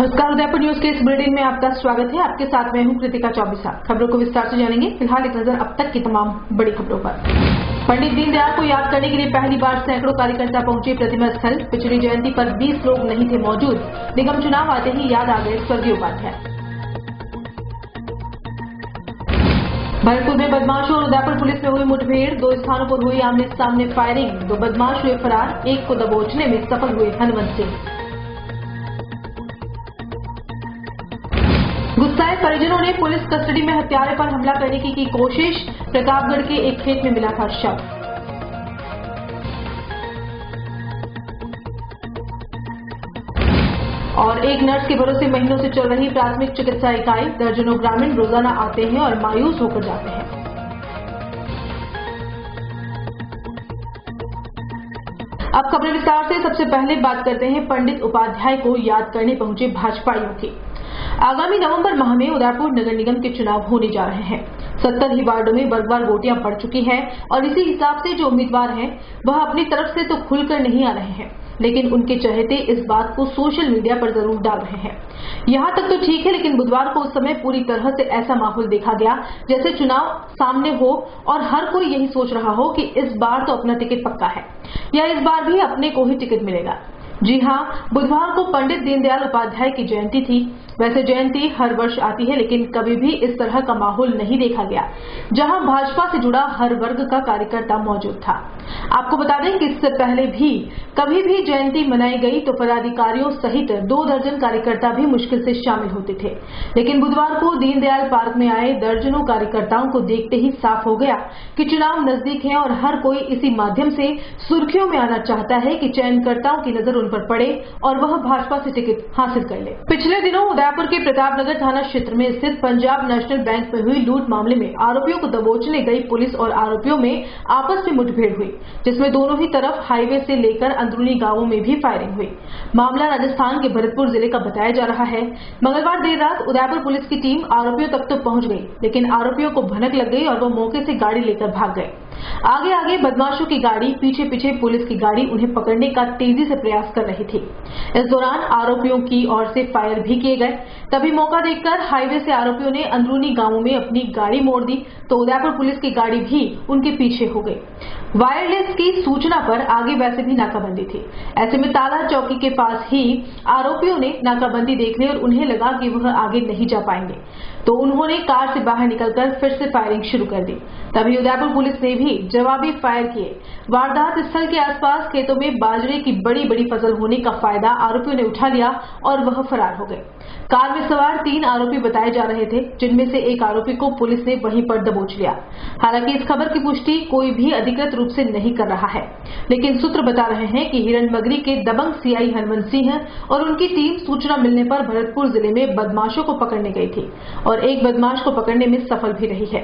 नमस्कार, उदयपुर न्यूज के इस बुलेटिन में आपका स्वागत है। आपके साथ मैं हूं कृतिका चौबीसा। खबरों को विस्तार से जानेंगे। फिलहाल एक नजर अब तक की तमाम बड़ी खबरों पर। पंडित दीनदयाल को याद करने के लिए पहली बार सैकड़ों कार्यकर्ता पहुंचे प्रतिमा स्थल। पिछली जयंती पर 20 लोग नहीं थे मौजूद। निगम चुनाव आते ही याद आ गए स्वर्गीय उपाध्याय। भरतपुर में बदमाशों और उदयपुर पुलिस में हुई मुठभेड़। 2 स्थानों पर हुई आमने सामने फायरिंग। 2 बदमाश हुए फरार, एक को दबोचने में सफल हुए हनुमंत सिंह। गुस्साए परिजनों ने पुलिस कस्टडी में हत्यारे पर हमला करने की कोशिश। प्रतापगढ़ के एक खेत में मिला था शव। और एक नर्स के भरोसे महीनों से चल रही प्राथमिक चिकित्सा इकाई। दर्जनों ग्रामीण रोजाना आते हैं और मायूस होकर जाते हैं। अब खबरें विस्तार से। सबसे पहले बात करते हैं पंडित उपाध्याय को याद करने पहुंचे भाजपाइयों की। आगामी नवंबर माह में उदयपुर नगर निगम के चुनाव होने जा रहे हैं। 70 ही वार्डों में वर्गवार वोटियां पड़ चुकी हैं और इसी हिसाब से जो उम्मीदवार हैं वह अपनी तरफ से तो खुलकर नहीं आ रहे हैं, लेकिन उनके चहेते इस बात को सोशल मीडिया पर जरूर डाल रहे हैं। यहां तक तो ठीक है, लेकिन बुधवार को उस समय पूरी तरह से ऐसा माहौल देखा गया जैसे चुनाव सामने हो और हर कोई यही सोच रहा हो कि इस बार तो अपना टिकट पक्का है या इस बार भी अपने को ही टिकट मिलेगा। जी हां, बुधवार को पंडित दीनदयाल उपाध्याय की जयंती थी। वैसे जयंती हर वर्ष आती है, लेकिन कभी भी इस तरह का माहौल नहीं देखा गया जहां भाजपा से जुड़ा हर वर्ग का कार्यकर्ता मौजूद था। आपको बता दें कि इससे पहले भी कभी भी जयंती मनाई गई तो पदाधिकारियों सहित 2 दर्जन कार्यकर्ता भी मुश्किल से शामिल होते थे, लेकिन बुधवार को दीनदयाल पार्क में आए दर्जनों कार्यकर्ताओं को देखते ही साफ हो गया कि चुनाव नजदीक है और हर कोई इसी माध्यम से सुर्खियों में आना चाहता है कि चयनकर्ताओं की नजर उन पर पड़े और वह भाजपा से टिकट हासिल कर ले। पिछले दिनों उदयपुर के प्रतापनगर थाना क्षेत्र में स्थित पंजाब नेशनल बैंक में हुई लूट मामले में आरोपियों को दबोचने गई पुलिस और आरोपियों में आपस में मुठभेड़ हुई, जिसमें दोनों ही तरफ हाईवे से लेकर अंदरूनी गांवों में भी फायरिंग हुई। मामला राजस्थान के भरतपुर जिले का बताया जा रहा है। मंगलवार देर रात उदयपुर पुलिस की टीम आरोपियों तक तो पहुंच गई, लेकिन आरोपियों को भनक लग गई और वह मौके से गाड़ी लेकर भाग गए। आगे आगे बदमाशों की गाड़ी, पीछे पीछे पुलिस की गाड़ी उन्हें पकड़ने का तेजी से प्रयास कर रही थी। इस दौरान आरोपियों की ओर से फायर भी किए गए। तभी मौका देखकर हाईवे से आरोपियों ने अंदरूनी गांवों में अपनी गाड़ी मोड़ दी तो उदयपुर पुलिस की गाड़ी भी उनके पीछे हो गई। वायरलेस की सूचना पर आगे वैसे भी नाकाबंदी थी, ऐसे में ताला चौकी के पास ही आरोपियों ने नाकाबंदी देख ली और उन्हें लगा कि वह आगे नहीं जा पाएंगे तो उन्होंने कार से बाहर निकलकर फिर से फायरिंग शुरू कर दी। तभी उदयपुर पुलिस ने भी जवाबी फायर किए। वारदात स्थल के आसपास खेतों में बाजरे की बड़ी बड़ी फसल होने का फायदा आरोपियों ने उठा लिया और वह फरार हो गए। कार में सवार 3 आरोपी बताए जा रहे थे, जिनमें से एक आरोपी को पुलिस ने वहीं पर दबोच लिया। हालांकि इस खबर की पुष्टि कोई भी अधिकृत रूप से नहीं कर रहा है, लेकिन सूत्र बता रहे हैं कि हिरणमगरी के दबंग सीआई हरमन सिंह और उनकी टीम सूचना मिलने पर भरतपुर जिले में बदमाशों को पकड़ने गई थी और एक बदमाश को पकड़ने में सफल भी रही है।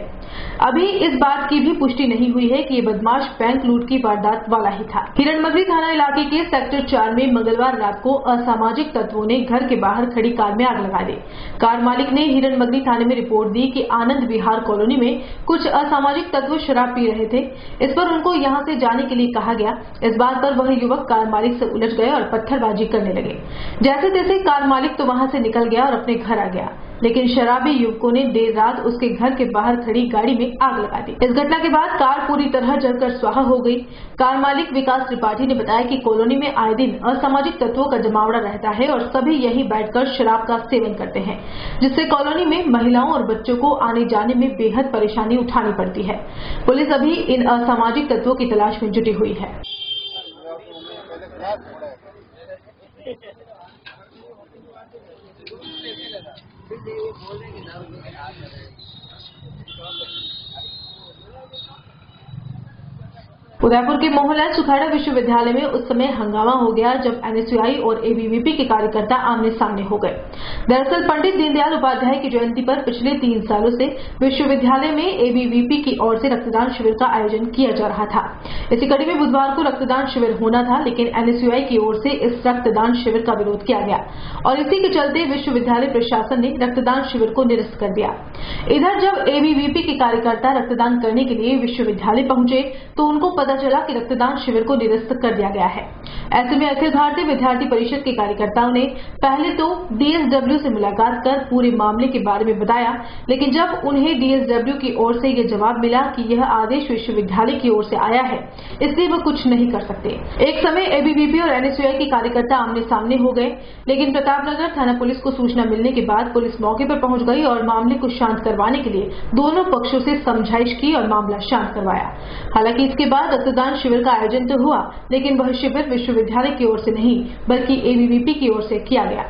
अभी इस बात की भी पुष्टि नहीं हुई है कि ये बदमाश बैंक लूट की वारदात वाला ही था। हिरणमगरी थाना इलाके के सेक्टर 4 में मंगलवार रात को असामाजिक तत्वों ने घर के बाहर खड़ी कार में आग लगा दी। कार मालिक ने हिरणमगरी थाने में रिपोर्ट दी कि आनंद विहार कॉलोनी में कुछ असामाजिक तत्व शराब पी रहे थे। इस पर उनको यहां से जाने के लिए कहा गया। इस बात पर वह युवक कार मालिक से उलझ गए और पत्थरबाजी करने लगे। जैसे तैसे कार मालिक तो वहां से निकल गया और अपने घर आ गया, लेकिन शराबी युवकों ने देर रात उसके घर के बाहर खड़ी गाड़ी में आग लगा दी। इस घटना के बाद कार पूरी तरह जलकर स्वाहा हो गई। कार मालिक विकास त्रिपाठी ने बताया कि कॉलोनी में आए दिन असामाजिक तत्वों का जमावड़ा रहता है और सभी यहीं बैठकर शराब का सेवन करते हैं, जिससे कॉलोनी में महिलाओं और बच्चों को आने जाने में बेहद परेशानी उठानी पड़ती है। पुलिस अभी इन असामाजिक तत्वों की तलाश में जुटी हुई है। उदयपुर के मोहनलाल सुखाड़ा विश्वविद्यालय में उस समय हंगामा हो गया जब एनएसयूआई और एबीवीपी के कार्यकर्ता आमने सामने हो गए। दरअसल पंडित दीनदयाल उपाध्याय की जयंती पर पिछले 3 सालों से विश्वविद्यालय में एबीवीपी की ओर से रक्तदान शिविर का आयोजन किया जा रहा था। इसी कड़ी में बुधवार को रक्तदान शिविर होना था, लेकिन एनएसयूआई की ओर से इस रक्तदान शिविर का विरोध किया गया और इसी के चलते विश्वविद्यालय प्रशासन ने रक्तदान शिविर को निरस्त कर दिया। इधर जब एबीवीपी के कार्यकर्ता रक्तदान करने के लिए विश्वविद्यालय पहुंचे तो उनको पता चला कि रक्तदान शिविर को निरस्त कर दिया गया है। ऐसे में अखिल भारतीय विद्यार्थी परिषद के कार्यकर्ताओं ने पहले तो डीएसडब्ल्यू से मुलाकात कर पूरे मामले के बारे में बताया, लेकिन जब उन्हें डीएसडब्ल्यू की ओर से यह जवाब मिला कि यह आदेश विश्वविद्यालय की ओर से आया है, इसलिए वह कुछ नहीं कर सकते। एक समय एबीवीपी और एनएसयूआई के कार्यकर्ता आमने सामने हो गए, लेकिन प्रतापनगर थाना पुलिस को सूचना मिलने के बाद पुलिस मौके पर पहुंच गई और मामले को शांत करवाने के लिए दोनों पक्षों से समझाइश की और मामला शांत करवाया। हालांकि इसके बाद रक्तदान शिविर का आयोजन तो हुआ, लेकिन वह शिविर विश्वविद्यालय की ओर से नहीं बल्कि एबीवीपी की ओर से किया गया।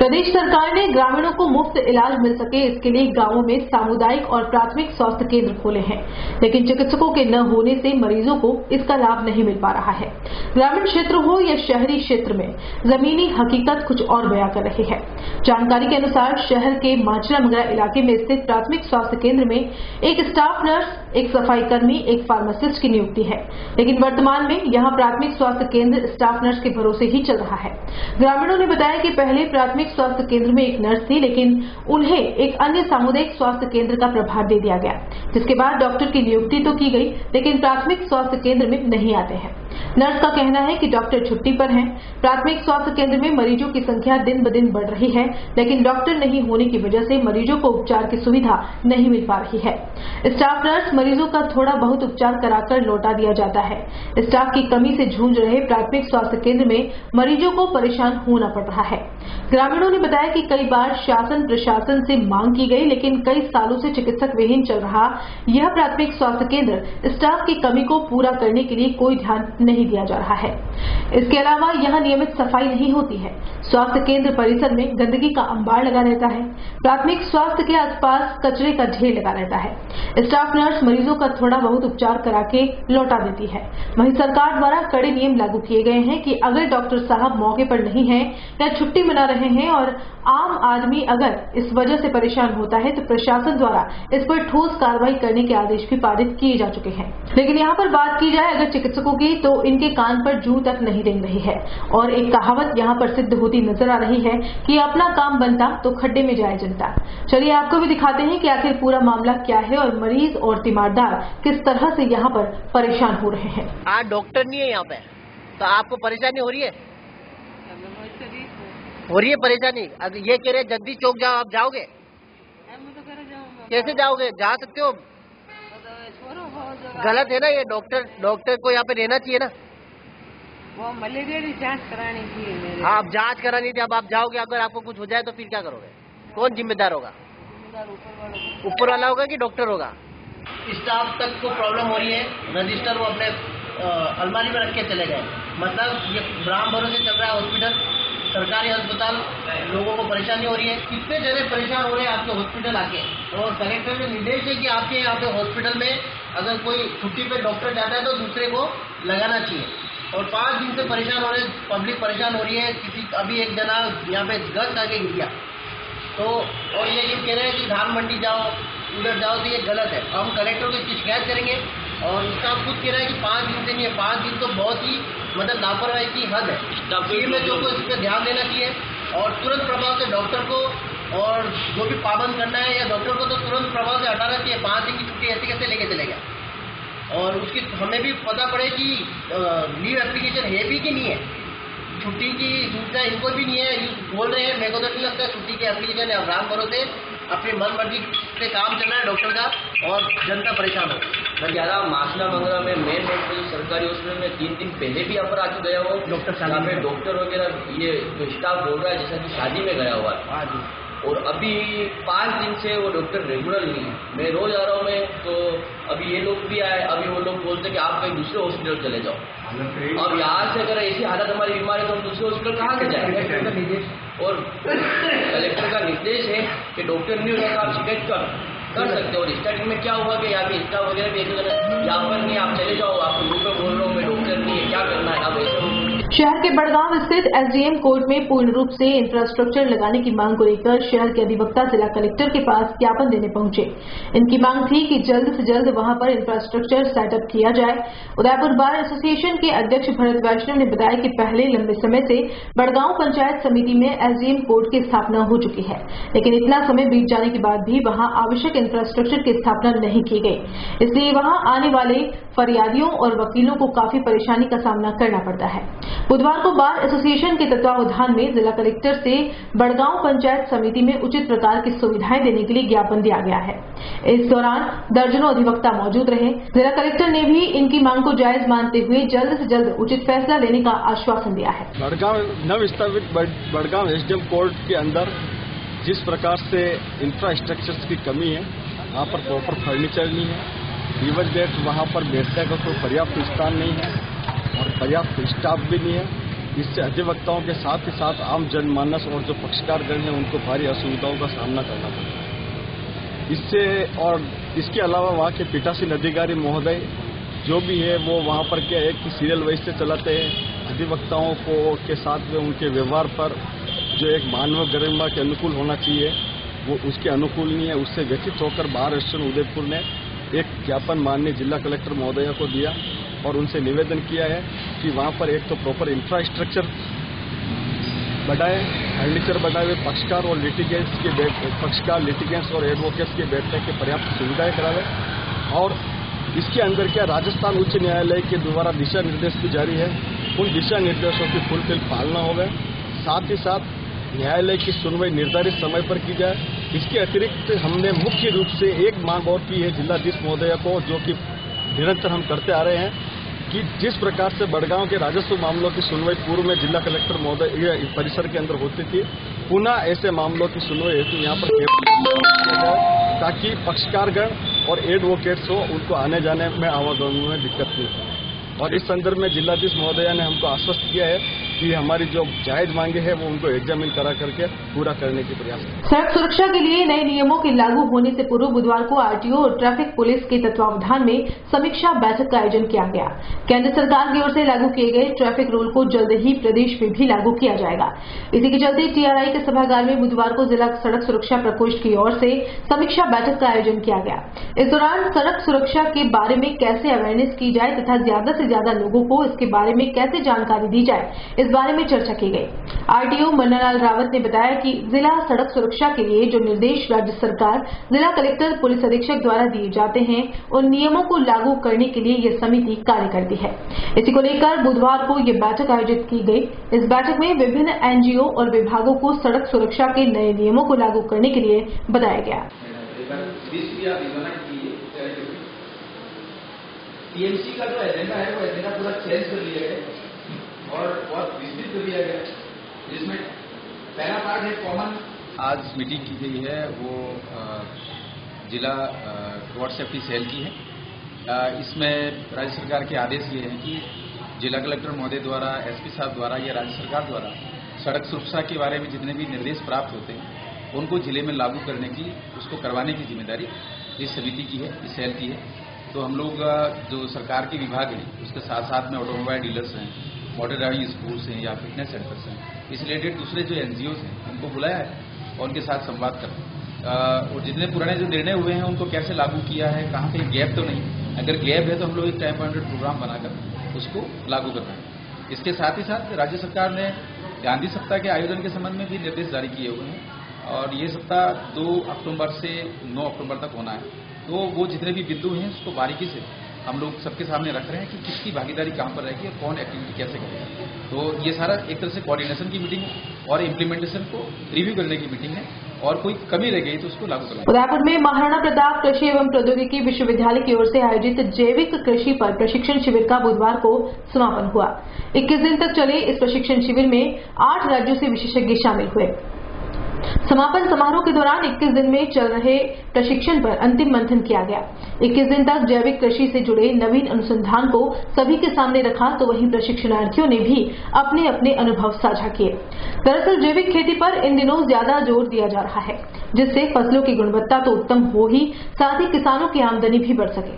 प्रदेश सरकार ने ग्रामीणों को मुफ्त इलाज मिल सके इसके लिए गांवों में सामुदायिक और प्राथमिक स्वास्थ्य केंद्र खोले हैं, लेकिन चिकित्सकों के न होने से मरीजों को इसका लाभ नहीं मिल पा रहा है। ग्रामीण क्षेत्र हो या शहरी क्षेत्र में जमीनी हकीकत कुछ और बयां कर रही है। जानकारी के अनुसार शहर के मांचला मंगरा इलाके में स्थित प्राथमिक स्वास्थ्य केंद्र में एक स्टाफ नर्स, एक सफाई कर्मी, एक फार्मासिस्ट की नियुक्ति है, लेकिन वर्तमान में यहां प्राथमिक स्वास्थ्य केंद्र स्टाफ नर्स के भरोसे ही चल रहा है। ग्रामीणों ने बताया कि पहले प्राथमिक स्वास्थ्य केंद्र में एक नर्स थी, लेकिन उन्हें एक अन्य सामुदायिक स्वास्थ्य केंद्र का प्रभार दे दिया गया, जिसके बाद डॉक्टर की नियुक्ति तो की गई, लेकिन प्राथमिक स्वास्थ्य केंद्र में नहीं आते हैं। नर्स का कहना है कि डॉक्टर छुट्टी पर हैं। प्राथमिक स्वास्थ्य केंद्र में मरीजों की संख्या दिन ब दिन बढ़ रही है, लेकिन डॉक्टर नहीं होने की वजह से मरीजों को उपचार की सुविधा नहीं मिल पा रही है। स्टाफ नर्स मरीजों का थोड़ा बहुत उपचार कराकर लौटा दिया जाता है। स्टाफ की कमी से जूझ रहे प्राथमिक स्वास्थ्य केंद्र में मरीजों को परेशान होना पड़ रहा है। ग्रामीणों ने बताया कि कई बार शासन प्रशासन से मांग की गई, लेकिन कई सालों से चिकित्सक विहीन चल रहा यह प्राथमिक स्वास्थ्य केंद्र स्टाफ की कमी को पूरा करने के लिए कोई ध्यान नहीं दिया जा रहा है। इसके अलावा यहाँ नियमित सफाई नहीं होती है। स्वास्थ्य केंद्र परिसर में गंदगी का अंबार लगा रहता है। प्राथमिक स्वास्थ्य के आसपास कचरे का ढेर लगा रहता है। स्टाफ नर्स मरीजों का थोड़ा बहुत उपचार करा के लौटा देती है। वहीं सरकार द्वारा कड़े नियम लागू किए गए हैं कि अगर डॉक्टर साहब मौके पर नहीं है या छुट्टी मना रहे हैं और आम आदमी अगर इस वजह से परेशान होता है तो प्रशासन द्वारा इस पर ठोस कार्रवाई करने के आदेश भी पारित किए जा चुके हैं। लेकिन यहाँ पर बात की जाए अगर चिकित्सकों की तो इनके कान पर जू तक नहीं रेंग रही है और एक कहावत यहाँ पर सिद्ध होती नजर आ रही है कि अपना काम बनता तो खड्डे में जाए जनता। चलिए आपको भी दिखाते हैं कि आखिर पूरा मामला क्या है और मरीज और तीमारदार किस तरह से यहाँ पर परेशान हो रहे हैं। आज डॉक्टर नहीं है यहाँ पे तो आपको परेशानी हो रही है, हो रही है परेशानी। अब ये कह रहे जल्दी चौक जाओ, आप जाओगे? कैसे जाओगे? जा सकते हो? गलत है ना ये। डॉक्टर को यहाँ पे रहना चाहिए ना। वो मलेरिया की जांच करानी थी। आप जांच करानी थी, अब आप जाओगे अगर आपको कुछ हो जाए तो फिर क्या करोगे? कौन जिम्मेदार होगा? ऊपर वाला होगा कि डॉक्टर होगा? स्टाफ तक को प्रॉब्लम हो रही है। रजिस्टर वो अपने अलमारी में रख के चले गए, मतलब ये ग्राम भरोसे चल रहा है। हॉस्पिटल, सरकारी अस्पताल, लोगों को परेशानी हो रही है। कितने जने परेशान हो रहे हैं आपके हॉस्पिटल आके। और कलेक्टर का निर्देश है कि आपके यहाँ पे हॉस्पिटल में अगर कोई छुट्टी पे डॉक्टर जाता है तो दूसरे को लगाना चाहिए। और 5 दिन से परेशान हो रहे हैं, पब्लिक परेशान हो रही है। किसी अभी एक जना यहाँ पे गस्त आके गिर गया तो, और ये कह रहे हैं कि धान मंडी जाओ, उधर जाओ, तो ये गलत है। हम कलेक्टर को इसकी शिकायत करेंगे। और इसका खुद कह रहा है कि 5 दिन से नहीं है, 5 दिन तो बहुत ही मतलब लापरवाही की हद है। तफसील में जो को इस पर ध्यान देना चाहिए और तुरंत प्रभाव से डॉक्टर को और जो भी पाबंद करना है या डॉक्टर को तो तुरंत प्रभाव से हटाना चाहिए। 5 दिन की छुट्टी ऐसे कैसे लेके चलेगा? और उसकी हमें भी पता पड़े कि लीव एप्लीकेशन है भी कि नहीं है। छुट्टी की सूचना इनको भी नहीं है, बोल रहे हैं। मेरे को तो नहीं लगता छुट्टी की एप्लीकेशन है। आराम करो से अपनी मन मर्जी से काम चल रहा है डॉक्टर का और जनता परेशान हो। मैं कह रहा मासला मंगला में मेन रोड पर सरकारी हॉस्पिटल में 3 दिन पहले भी अपर आके गया हो डॉक्टर साहब में। डॉक्टर वगैरह ये जो स्टाफ बोल रहा है जैसा कि शादी में गया हुआ है और अभी 5 दिन से वो डॉक्टर रेगुलर नहीं है। मैं रोज आ रहा हूँ मैं तो, अभी ये लोग भी आए, अभी वो लोग बोलते कि आप कहीं दूसरे हॉस्पिटल चले जाओ। अब यहाँ से अगर ऐसी हालत हमारी बीमार है तो हम दूसरे हॉस्पिटल कहाँ से जाएंगे? और कलेक्टर का निर्देश है कि डॉक्टर नहीं होगा तो आप शिकायत कर सकते हो। और स्टार्टिंग में क्या हुआ कि यहाँ पे स्टाफ वगैरह भी यहाँ पर नहीं, आप चले जाओ, आप लोग बोल रहे हो मैं डॉक्टर नहीं है, क्या करना है आप ऐसे। शहर के बड़गांव स्थित एसडीएम कोर्ट में पूर्ण रूप से इंफ्रास्ट्रक्चर लगाने की मांग को लेकर शहर के अधिवक्ता जिला कलेक्टर के पास ज्ञापन देने पहुंचे। इनकी मांग थी कि जल्द से जल्द वहां पर इंफ्रास्ट्रक्चर सेटअप किया जाए। उदयपुर बार एसोसिएशन के अध्यक्ष भरत वैष्णव ने बताया कि पहले लंबे समय से बड़गांव पंचायत समिति में एसडीएम कोर्ट की स्थापना हो चुकी है, लेकिन इतना समय बीत जाने के बाद भी वहां आवश्यक इंफ्रास्ट्रक्चर की स्थापना नहीं की गई, इसलिए वहां आने वाले फरियादियों और वकीलों को काफी परेशानी का सामना करना पड़ता है। बुधवार को बार एसोसिएशन के तत्वावधान में जिला कलेक्टर से बड़गांव पंचायत समिति में उचित प्रकार की सुविधाएं देने के लिए ज्ञापन दिया गया है। इस दौरान दर्जनों अधिवक्ता मौजूद रहे। जिला कलेक्टर ने भी इनकी मांग को जायज मानते हुए जल्द से जल्द उचित फैसला लेने का आश्वासन दिया है। बड़गांव नवस्थापित बड़गांव एसडीएम कोर्ट के अंदर जिस प्रकार से इंफ्रास्ट्रक्चर की कमी है, वहाँ पर प्रॉपर फर्नीचर नहीं है, रिवर गेट वहाँ पर बैठने का कोई पर्याप्त स्थान नहीं है और पर्याप्त स्टाफ भी नहीं है। इससे अधिवक्ताओं के साथ आम जनमानस और जो पक्षकारगण हैं उनको भारी असुविधाओं का सामना करना पड़ता है। इससे और इसके अलावा वहाँ के पीठासीन अधिकारी महोदय जो भी है वो वहाँ पर क्या एक सीरियल वाइज से चलाते हैं। अधिवक्ताओं को के साथ में उनके व्यवहार पर जो एक मानव गरिमा के अनुकूल होना चाहिए वो उसके अनुकूल नहीं है। उससे व्यथित होकर बार एसोसिएशन उदयपुर ने एक ज्ञापन माननीय जिला कलेक्टर महोदया को दिया और उनसे निवेदन किया है कि वहाँ पर एक तो प्रॉपर इंफ्रास्ट्रक्चर बढ़ाए, फर्नीचर बढ़ाए हुए पक्षकार और लिटिगेंट्स के पक्षकार लिटिगेंट्स और एडवोकेट्स के बैठने के पर्याप्त सुविधाएं करावे। और इसके अंदर क्या राजस्थान उच्च न्यायालय के द्वारा दिशा निर्देश भी जारी है, उन दिशा निर्देशों की फुलफिल पालना होगा। साथ ही साथ न्यायालय की सुनवाई निर्धारित समय पर की जाए। इसके अतिरिक्त हमने मुख्य रूप से एक मांग और की है जिलाधीश महोदया को, जो कि निरंतर हम करते आ रहे हैं, कि जिस प्रकार से बड़गांव के राजस्व मामलों की सुनवाई पूर्व में जिला कलेक्टर महोदय परिसर के अंदर होती थी, पुनः ऐसे मामलों की सुनवाई हेतु यहाँ पर किया जाए ताकि पक्षकारगण और एडवोकेट्स हो उनको आने जाने में आवागमन में दिक्कत नहीं हो। और इस संदर्भ में जिलाधीश महोदया ने हमको आश्वस्त किया है कि हमारी जो जायज मांगे हैं वो उनको एग्जामिन करा करके पूरा करने के प्रयास करें। सड़क सुरक्षा के लिए नए नियमों के लागू होने से पूर्व बुधवार को आरटीओ और ट्रैफिक पुलिस के तत्वावधान में समीक्षा बैठक का आयोजन किया गया। केंद्र सरकार की ओर से लागू किए गए ट्रैफिक रूल को जल्द ही प्रदेश में भी लागू किया जाएगा। इसी के चलते TRI के सभागार में बुधवार को जिला सड़क सुरक्षा प्रकोष्ठ की ओर से समीक्षा बैठक का आयोजन किया गया। इस दौरान सड़क सुरक्षा के बारे में कैसे अवेयरनेस की जाए तथा ज्यादा से ज्यादा लोगों को इसके बारे में कैसे जानकारी दी जाए, इस बारे में चर्चा की गई। आरटीओ मन्नालाल रावत ने बताया कि जिला सड़क सुरक्षा के लिए जो निर्देश राज्य सरकार, जिला कलेक्टर, पुलिस अधीक्षक द्वारा दिए जाते हैं, उन नियमों को लागू करने के लिए यह समिति कार्य करती है। इसी को लेकर बुधवार को यह बैठक आयोजित की गई। इस बैठक में विभिन्न एनजीओ और विभागों को सड़क सुरक्षा के नए नियमों को लागू करने के लिए बताया गया। टीएमसी का जो एजेंडा है वो एजेंडा पूरा चेंज कर लिया है और बहुत विस्तृत कर दिया गया, जिसमें पहला पार्ट है कॉमन। आज मीटिंग की गई है वो जिला रोड सेफ्टी सेल की है। इसमें राज्य सरकार के आदेश ये हैं कि जिला कलेक्टर महोदय द्वारा, एसपी साहब द्वारा या राज्य सरकार द्वारा सड़क सुरक्षा के बारे में जितने भी निर्देश प्राप्त होते हैं उनको जिले में लागू करने की, उसको करवाने की जिम्मेदारी इस समिति की है, इस सेल की है। तो हम लोग जो सरकार के विभाग हैं उसके साथ साथ में ऑटोमोबाइल डीलर्स हैं, मॉडल ड्राइविंग स्कूल्स हैं या फिटनेस सेंटर्स हैं, इस रिलेटेड दूसरे जो एनजीओज हैं उनको बुलाया है और उनके साथ संवाद कर और जितने पुराने जो निर्णय हुए हैं उनको कैसे लागू किया है, कहाँ पे गैप तो नहीं, अगर गैप है तो हम लोग एक टाइम बाउंडेड प्रोग्राम बनाकर उसको लागू करना है। इसके साथ ही साथ राज्य सरकार ने गांधी सप्ताह के आयोजन के संबंध में भी निर्देश जारी किए हुए हैं और ये सप्ताह 2 अक्टूबर से 9 अक्टूबर तक होना है। तो वो जितने भी बिंदु हैं उसको बारीकी से हम लोग सबके सामने रख रहे हैं कि किसकी भागीदारी कहाँ पर रहेगी और कौन एक्टिविटी कैसे करेगा। तो ये सारा एक तरह से कोऑर्डिनेशन की मीटिंग है और इम्प्लीमेंटेशन को रिव्यू करने की मीटिंग है और कोई कमी रह गई तो उसको लागू करेंगे। उदयपुर में महाराणा प्रताप कृषि एवं प्रौद्योगिकी विश्वविद्यालय की ओर से आयोजित जैविक कृषि पर प्रशिक्षण शिविर का बुधवार को समापन हुआ। 21 दिन तक चले इस प्रशिक्षण शिविर में 8 राज्यों से विशेषज्ञ शामिल हुए। समापन समारोह के दौरान 21 दिन में चल रहे प्रशिक्षण पर अंतिम मंथन किया गया। 21 दिन तक जैविक कृषि से जुड़े नवीन अनुसंधान को सभी के सामने रखा तो वहीं प्रशिक्षणार्थियों ने भी अपने अपने अनुभव साझा किए। दरअसल जैविक खेती पर इन दिनों ज्यादा जोर दिया जा रहा है, जिससे फसलों की गुणवत्ता तो उत्तम हो ही साथ ही किसानों की आमदनी भी बढ़ सके।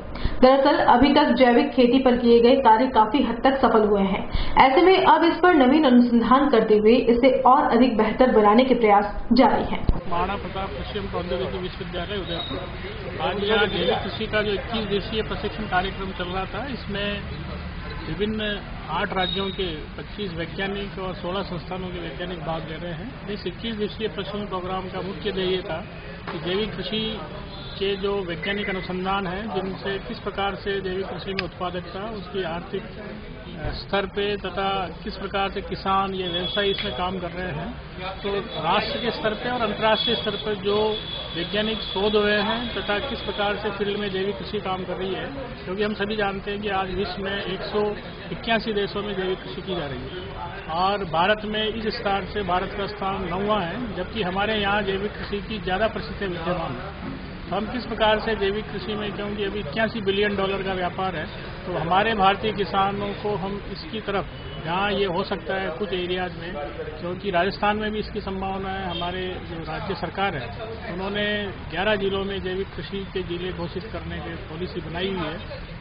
दरअसल अभी तक जैविक खेती पर किए गए कार्य काफी हद तक सफल हुए हैं। ऐसे में अब इस पर नवीन अनुसंधान करते हुए इसे और अधिक बेहतर बनाने के प्रयास जारी हैं। महाराणा प्रताप कृषि एवं प्रौद्योगिकी विश्वविद्यालय उदयपुर आज यहाँ जैविक कृषि का जो 21 दिवसीय प्रशिक्षण कार्यक्रम चल रहा था, इसमें विभिन्न 8 राज्यों के 25 वैज्ञानिक और 16 संस्थानों के वैज्ञानिक भाग ले रहे हैं। इस 21 दिवसीय प्रशिक्षण प्रोग्राम का मुख्य ध्येय ये था कि जैविक कृषि के जो वैज्ञानिक अनुसंधान है जिनसे किस प्रकार से जैविक कृषि में उत्पादकता, उसकी आर्थिक स्तर पे तथा किस प्रकार से किसान या व्यवसायी इसमें काम कर रहे हैं, तो राष्ट्र के स्तर पे और अंतर्राष्ट्रीय स्तर पर जो वैज्ञानिक शोध हुए हैं तथा किस प्रकार से फील्ड में जैविक कृषि काम कर रही है, क्योंकि हम सभी जानते हैं कि आज विश्व में 181 देशों में जैविक कृषि की जा रही है और भारत में इस स्थान से भारत का स्थान 9वां है, जबकि हमारे यहाँ जैविक कृषि की ज़्यादा प्रसिद्धि विद्यमान है। हम किस प्रकार से जैविक कृषि में, क्योंकि अभी $81 बिलियन का व्यापार है, तो हमारे भारतीय किसानों को हम इसकी तरफ जहाँ ये हो सकता है कुछ एरियाज में, क्योंकि राजस्थान में भी इसकी संभावना है। हमारे जो राज्य सरकार है उन्होंने 11 जिलों में जैविक कृषि के जिले घोषित करने की पॉलिसी बनाई हुई है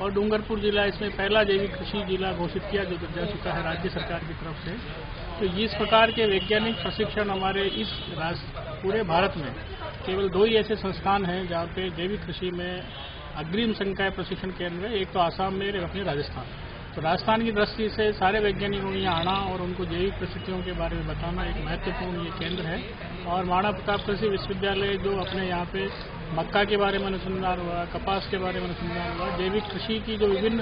और डूंगरपुर जिला इसमें पहला जैविक कृषि जिला घोषित किया जो जा चुका है राज्य सरकार की तरफ से। तो इस प्रकार के वैज्ञानिक प्रशिक्षण हमारे इस पूरे भारत में केवल 2 ही ऐसे संस्थान हैं जहाँ पे जैविक कृषि में अग्रिम संकाय प्रशिक्षण केंद्र है, एक तो आसाम में और अपने राजस्थान। तो राजस्थान की दृष्टि से सारे वैज्ञानिकों को यहाँ आना और उनको जैविक प्रशिक्षणों के बारे में बताना एक महत्वपूर्ण ये केंद्र है। और महाराणा प्रताप कृषि विश्वविद्यालय जो अपने यहाँ पे मक्का के बारे में अनुसंधान हुआ, कपास के बारे में अनुसंधान हुआ, जैविक कृषि की जो विभिन्न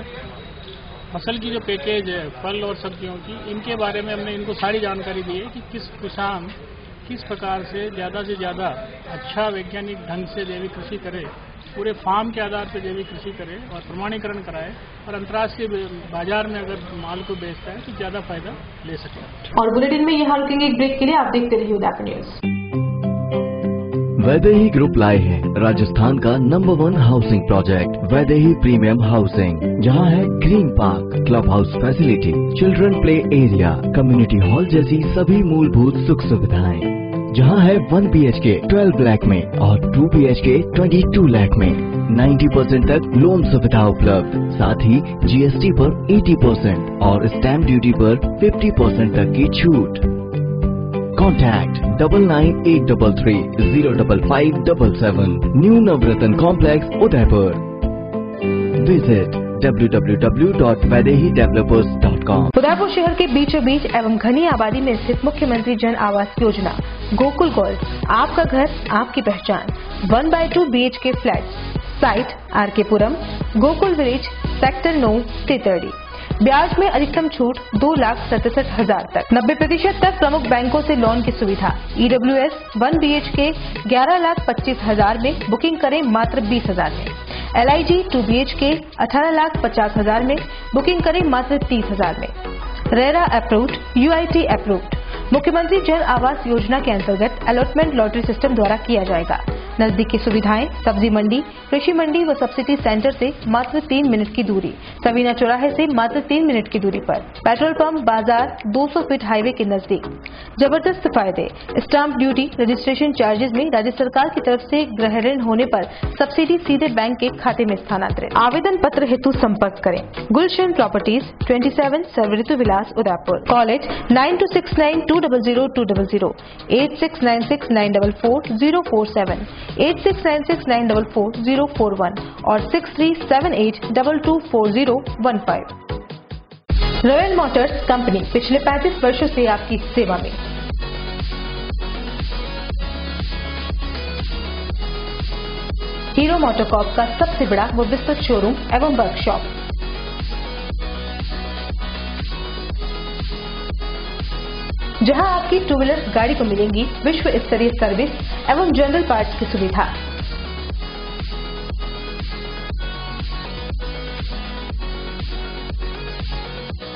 फसल की जो पैकेज है फल और सब्जियों की, इनके बारे में हमने इनको सारी जानकारी दी है कि किस किसान किस प्रकार से ज़्यादा अच्छा वैज्ञानिक ढंग से जैविक कृषि करे, पूरे फार्म के आधार पर जैविक कृषि करे और प्रमाणीकरण कराए और अंतर्राष्ट्रीय बाजार में अगर माल को बेचता है तो ज़्यादा फायदा ले सके। और बुलेटिन में यहाँ रुकेंगे एक ब्रेक के लिए, आप देखते रहिए उदयपुर न्यूज़। वैदेही ग्रुप लाए हैं राजस्थान का number 1 housing project Vaidehi premium housing, जहां है green park, club house facility, children play area, community hall जैसी सभी मूलभूत सुख सुविधाएं, जहां है 1 BHK 12 लाख में और 2 BHK 22 लाख में, 90% तक लोन सुविधा उपलब्ध, साथ ही GST पर 80% और स्टैम्प ड्यूटी पर 50% तक की छूट। Contact 9983305577 New Navratna Complex, Udaipur. Visit www.vaidehidevelopers.com। Udaipur शहर के बीचों बीच एवं घनी आबादी में स्थित मुख्यमंत्री जन आवास योजना, गोकुल गोल्ड, आपका घर आपकी पहचान, 1/2 BHK flat, site RK Puram, Gokul village, sector 9, Titardi. ब्याज में अधिकतम छूट 2,67,000 तक, 90% तक प्रमुख बैंकों से लोन की सुविधा। EWS 1 BHK 11,25,000 में बुकिंग करें मात्र 20,000 में, LIG 2 BHK 18,50,000 में बुकिंग करें मात्र 30,000 में, रेरा अप्रूव्ड, UIT अप्रूव्ड। मुख्यमंत्री जन आवास योजना के अंतर्गत अलॉटमेंट लॉटरी सिस्टम द्वारा किया जाएगा। नजदीकी सुविधाएं, सब्जी मंडी, कृषि मंडी व सब्सिडी सेंटर से मात्र 3 मिनट की दूरी, सवीना चौराहे से मात्र 3 मिनट की दूरी पर, पेट्रोल पंप, बाजार, 200 फीट हाईवे के नजदीक। जबरदस्त फायदे, स्टाम्प ड्यूटी, रजिस्ट्रेशन चार्जेस में राज्य सरकार की तरफ से गृह ऋण होने पर सब्सिडी सीधे बैंक के खाते में स्थानांतरित। आवेदन पत्र हेतु संपर्क करें गुलशन प्रॉपर्टीज, 27 सर्वऋतु विलास, उदयपुर। कॉलेज 9269200200, 8696944047, 8696944041 और 6378224015। रॉयल मोटर्स कंपनी पिछले 35 वर्षों से आपकी सेवा में। हीरो मोटोकॉर्प का सबसे बड़ा व विस्तृत शोरूम एवं वर्कशॉप, जहां आपकी टू व्हीलर गाड़ी को मिलेंगी विश्व स्तरीय सर्विस एवं जनरल पार्ट्स की सुविधा।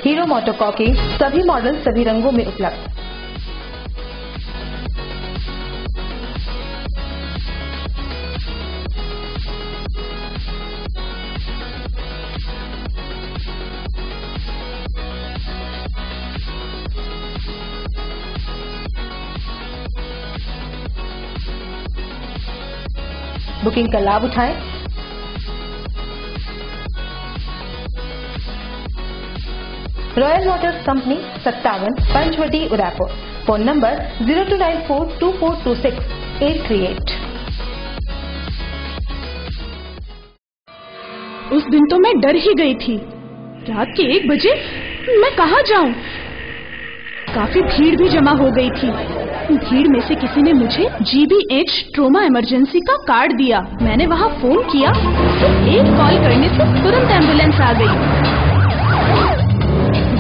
हीरो मोटोकॉर्प के सभी मॉडल सभी रंगों में उपलब्ध। बुकिंग का लाभ उठाएं। Royal Motors company 57 Panchvati Udaipur. Phone number 02942426 838। उस दिन तो मैं डर ही गई थी। रात के 1 बजे मैं कहाँ जाऊँ? काफी भीड़ भी जमा हो गई थी। भीड़ में से किसी ने मुझे जीबीएच ट्रोमा इमरजेंसी का कार्ड दिया। मैंने वहाँ फोन किया तो एक कॉल करने से तुरंत एम्बुलेंस आ गई।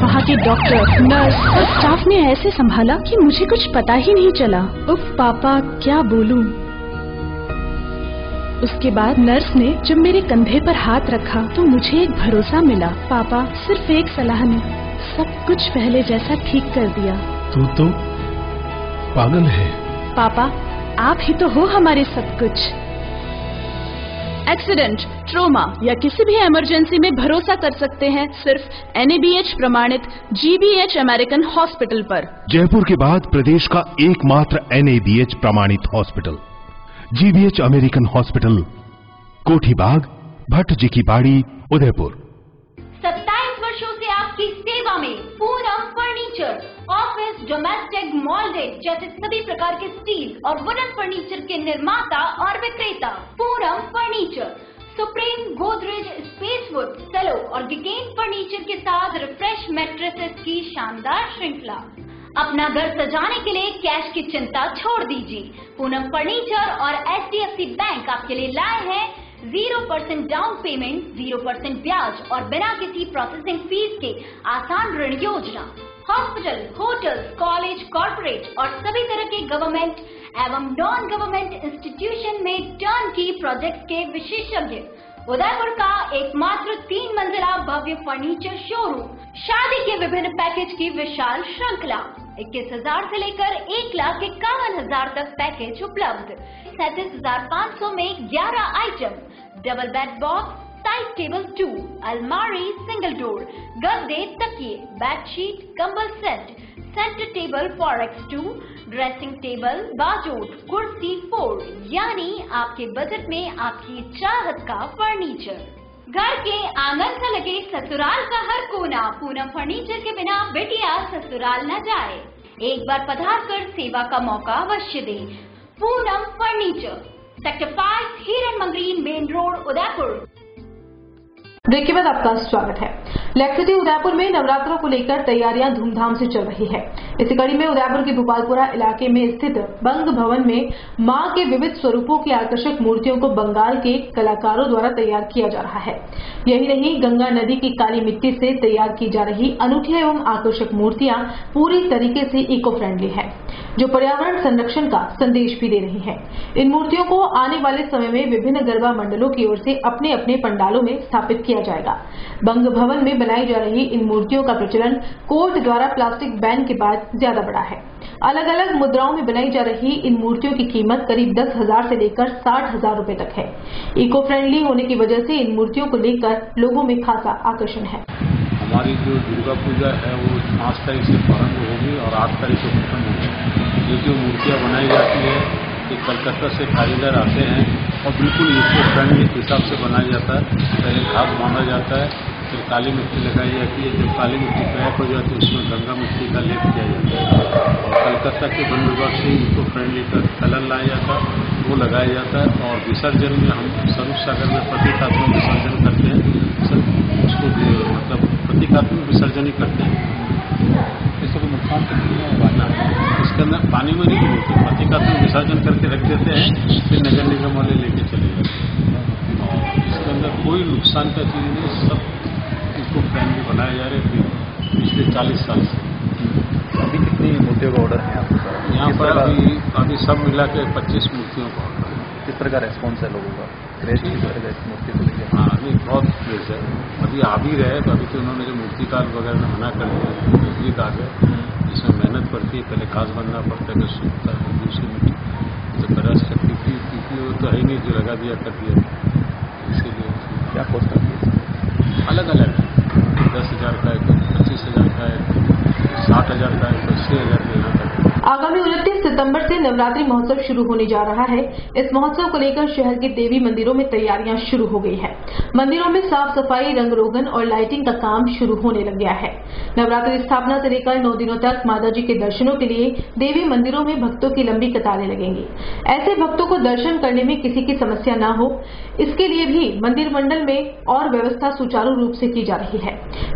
वहाँ के डॉक्टर, नर्स और स्टाफ ने ऐसे संभाला कि मुझे कुछ पता ही नहीं चला। उफ पापा, क्या बोलूं। उसके बाद नर्स ने जब मेरे कंधे पर हाथ रखा तो मुझे एक भरोसा मिला। पापा, सिर्फ एक सलाह ने सब कुछ पहले जैसा ठीक कर दिया। तू तो पागल है। पापा, आप ही तो हो हमारे सब कुछ। एक्सीडेंट, ट्रोमा या किसी भी इमरजेंसी में भरोसा कर सकते हैं सिर्फ एनएबीएच प्रमाणित जीबीएच अमेरिकन हॉस्पिटल पर। जयपुर के बाद प्रदेश का एकमात्र एनएबीएच प्रमाणित hospital GBH American hospital, Kothibagh, Bhatt ji की बाड़ी, उदयपुर। 27 वर्षों से आपकी सेवा में पूरा फर्नीचर, ऑफिस, डोमेस्टिक, मॉल्डेड जैसे सभी प्रकार के स्टील और वुडन फर्नीचर के निर्माता और विक्रेता। पूरम furniture, Supreme, Godrej, Spacewood, Cello और गिगेन फर्नीचर के साथ रिफ्रेश मैट्रेसेस की शानदार श्रृंखला। अपना घर सजाने के लिए कैश की चिंता छोड़ दीजिए। पूनम फर्नीचर और HDFC बैंक आपके लिए लाए हैं 0% डाउन पेमेंट, 0% ब्याज और बिना किसी प्रोसेसिंग फीस के आसान ऋण योजना। हॉस्पिटल, होटल, कॉलेज, कॉर्पोरेट और सभी तरह के गवर्नमेंट एवं नॉन गवर्नमेंट इंस्टीट्यूशन में टर्न की प्रोजेक्ट के विशेषज्ञ। उदयपुर का एकमात्र 3 मंजिला भव्य फर्नीचर शोरूम, शादी के विभिन्न पैकेज की विशाल श्रृंखला। 21,000 से लेकर 1,51,000 तक पैकेज उपलब्ध। 37,500 में 11 item, double bed box, side table 2, अलमारी, सिंगल डोर, गद्दे, तकिए, बेडशीट, कंबल set, centre table 4x2, dressing table, बाजोट, कुर्सी 4, यानी आपके बजट में आपकी चाहत का फर्नीचर। घर के आंगन से लगे ससुराल का हर कोना। पूनम फर्नीचर के बिना बिटिया ससुराल न जाए। एक बार पधार कर सेवा का मौका अवश्य दें। Poonam furniture, sector 5, Hiran Magri main road, Udaipur. Break के बाद आपका स्वागत है। लखनऊ उदयपुर में नवरात्रों को लेकर तैयारियां धूमधाम से चल रही है। इसी कड़ी में उदयपुर के भोपालपुरा इलाके में स्थित बंग भवन में मां के विविध स्वरूपों की आकर्षक मूर्तियों को बंगाल के कलाकारों द्वारा तैयार किया जा रहा है। यही नहीं, गंगा नदी की काली मिट्टी से तैयार की जा रही अनूठी एवं आकर्षक मूर्तियां पूरी तरीके से इको फ्रेंडली है, जो पर्यावरण संरक्षण का संदेश भी दे रही है। इन मूर्तियों को आने वाले समय में विभिन्न गरबा मंडलों की ओर से अपने अपने पंडालों में स्थापित किया जाएगा। बंग भवन में बनाई जा रही इन मूर्तियों का प्रचलन कोर्ट द्वारा प्लास्टिक बैन के बाद ज्यादा बढ़ा है। अलग अलग मुद्राओं में बनाई जा रही इन मूर्तियों की कीमत करीब 10,000 से लेकर 60,000 रुपए तक है। इको फ्रेंडली होने की वजह से इन मूर्तियों को लेकर लोगों में खासा आकर्षण है। हमारी जो दुर्गा पूजा है वो 5 तारीख से प्रारंभ होगी और 8 तारीख को खत्म होगी। ये जो मूर्तियाँ बनाई जाती है ये कलकत्ता से कारीगर आते हैं और बिल्कुल इको फ्रेंडली हिसाब से बनाया जाता है। पहले घास बांधा जाता है, फिर काली मिट्टी लगाई जाती है। जब काली मिट्टी पैक हो जाती है उसमें गंगा मिट्टी का लेप किया जाता है और कलकत्ता के वन विभाग से इको फ्रेंडली का कलर लाया जाता है, वो लगाया जाता है। और विसर्जन में हम स्वरूप सागर में प्रतीकात्मक विसर्जन करते हैं। सर उसको मतलब प्रतीकात्मक विसर्जन ही करते हैं। इसको नुकसान तो नहीं है वाला, इसके अंदर पानी में नहीं होती। प्रतीकात्मक विसर्जन करके रख देते हैं, फिर नगर निगम वाले लेके चले जाते हैं। इसके अंदर कोई नुकसान का चीज नहीं, सब इसको फ्रेंडली बनाए जा रहे हैं पिछले 40 साल से। अभी कितनी मूर्तियों का ऑर्डर है आपका? यहाँ पर अभी सब मिला के 25 मूर्तियों का ऑर्डर है। किस तरह का रेस्पॉन्स है लोगों का? क्रेज मूर्ति को लेकर? हाँ, अभी बहुत क्रेज है। अभी आ भी रहे तो अभी तो उन्होंने जो मूर्तिकार वगैरह में मना कर दिया। ये काज है जिसमें मेहनत पड़ती है, पहले काज बनना पड़ता है, सूखता है, दूसरी मिट्टी तो बराज शक्ति की वो तो है नहीं जो लगा दिया कर दिया। इसीलिए क्या कोस्ट है अलग अलग है, 10,000 का है, कोई 25,000 का है, 60,000 का है, कोई 6,000 का है। आगामी 29 सितंबर से नवरात्रि महोत्सव शुरू होने जा रहा है। इस महोत्सव को लेकर शहर के देवी मंदिरों में तैयारियां शुरू हो गई है। मंदिरों में साफ सफाई, रंग रोगन और लाइटिंग का काम शुरू होने लग गया है। नवरात्रि स्थापना से लेकर 9 दिनों तक माता जी के दर्शनों के लिए देवी मंदिरों में भक्तों की लंबी कतारें लगेंगी। ऐसे भक्तों को दर्शन करने में किसी की समस्या न हो, इसके लिए भी मंदिर मंडल में और व्यवस्था सुचारू रूप से की जा रही है।